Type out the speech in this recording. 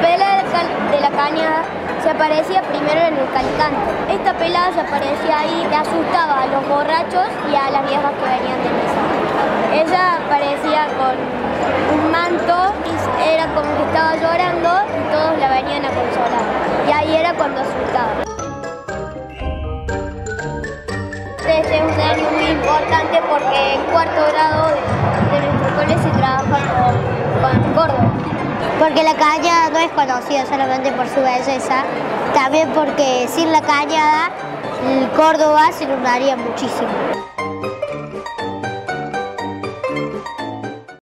pela de la cañada se aparecía primero en el Calicanto. Esta pelada se aparecía ahí y asustaba a los borrachos y a las viejas que venían de misa. Ella aparecía con un manto y era como que estaba llorando y todos la venían a consolar. Y ahí era cuando asustaba. Este es un año muy importante porque en cuarto grado de nuestro colegio se trabaja con Córdoba. Porque la cañada no es conocida solamente por su belleza, también porque sin la cañada Córdoba se inundaría muchísimo.